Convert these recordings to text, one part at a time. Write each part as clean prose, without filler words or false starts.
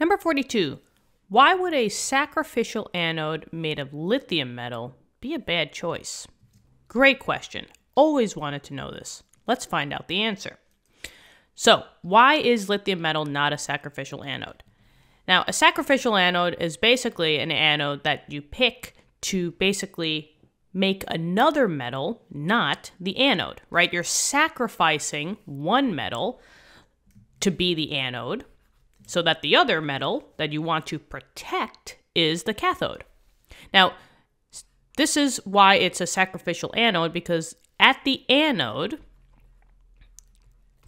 Number 42. Why would a sacrificial anode made of lithium metal be a bad choice? Great question. Always wanted to know this. Let's find out the answer. So, why is lithium metal not a sacrificial anode? Now, a sacrificial anode is basically an anode that you pick to basically make another metal, not the anode, right? You're sacrificing one metal to be the anode so that the other metal that you want to protect is the cathode. Now, this is why it's a sacrificial anode, because at the anode,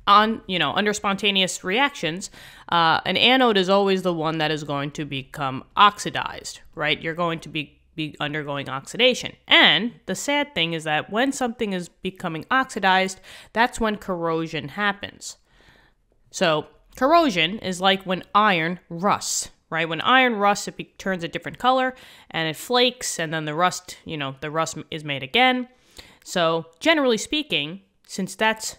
under spontaneous reactions, an anode is always the one that is going to become oxidized, right? You're going to be undergoing oxidation. And the sad thing is that when something is becoming oxidized, that's when corrosion happens. So corrosion is like when iron rusts, right? When iron rusts, it turns a different color and it flakes, and then the rust is made again. So generally speaking, since that's,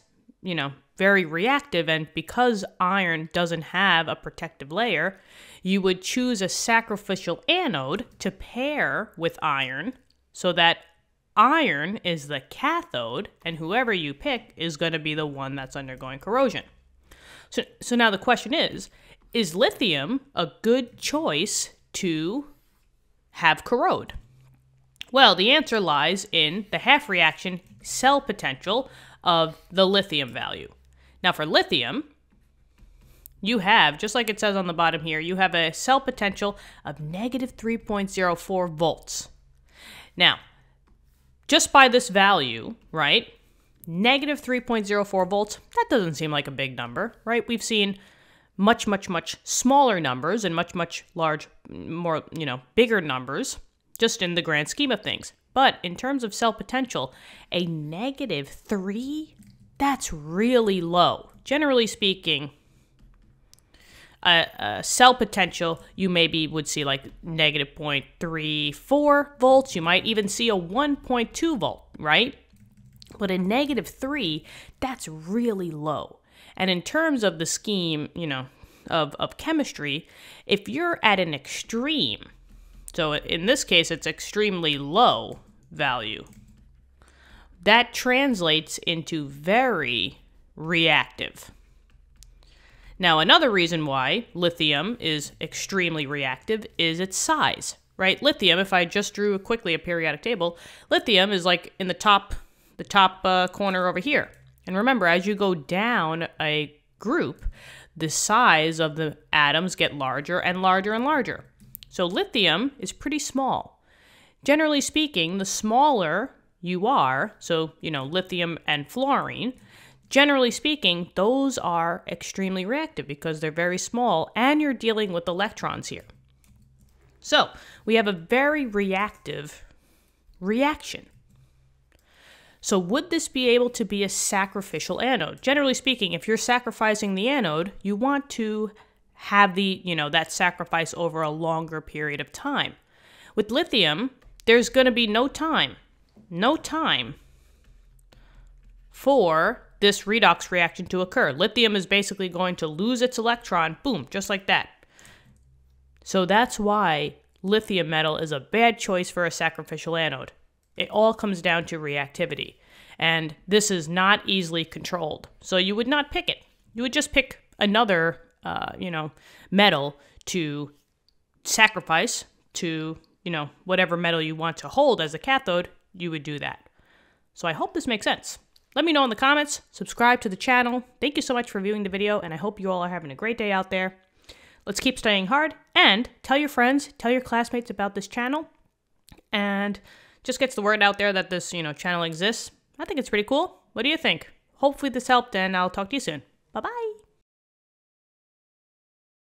very reactive, and because iron doesn't have a protective layer, you would choose a sacrificial anode to pair with iron so that iron is the cathode and whoever you pick is going to be the one that's undergoing corrosion. So now the question is lithium a good choice to have corrode? Well, the answer lies in the half reaction cell potential of the lithium value. Now for lithium, you have, just like it says on the bottom here, you have a cell potential of negative 3.04 volts. Now, just by this value, right, negative 3.04 volts, that doesn't seem like a big number, right? We've seen much, much, much smaller numbers and much, much bigger numbers just in the grand scheme of things. But in terms of cell potential, a negative 3, that's really low. Generally speaking, a cell potential, you would see like negative 0.34 volts. You might even see a 1.2 volt, right? But a negative 3, that's really low. And in terms of the scheme, of chemistry, if you're at an extreme, so in this case, it's extremely low value, that translates into very reactive. Now, another reason why lithium is extremely reactive is its size, right? Lithium, if I just drew quickly a periodic table, lithium is like in the top corner over here. And remember, as you go down a group, the size of the atoms get larger and larger and larger. So lithium is pretty small. Generally speaking, the smaller you are, so, lithium and fluorine, generally speaking, those are extremely reactive because they're very small and you're dealing with electrons here. So we have a very reactive reaction. So would this be able to be a sacrificial anode? Generally speaking, if you're sacrificing the anode, you want to have that sacrifice over a longer period of time. With lithium, there's going to be no time for this redox reaction to occur. Lithium is basically going to lose its electron, boom, just like that. So that's why lithium metal is a bad choice for a sacrificial anode. It all comes down to reactivity, and this is not easily controlled. So you would not pick it. You would just pick another metal to sacrifice to, whatever metal you want to hold as a cathode, you would do that. So I hope this makes sense. Let me know in the comments, subscribe to the channel. Thank you so much for viewing the video, and I hope you all are having a great day out there. Let's keep studying hard, and tell your friends, tell your classmates about this channel, and just gets the word out there that this, channel exists. I think it's pretty cool. What do you think? Hopefully this helped, and I'll talk to you soon. Bye-bye.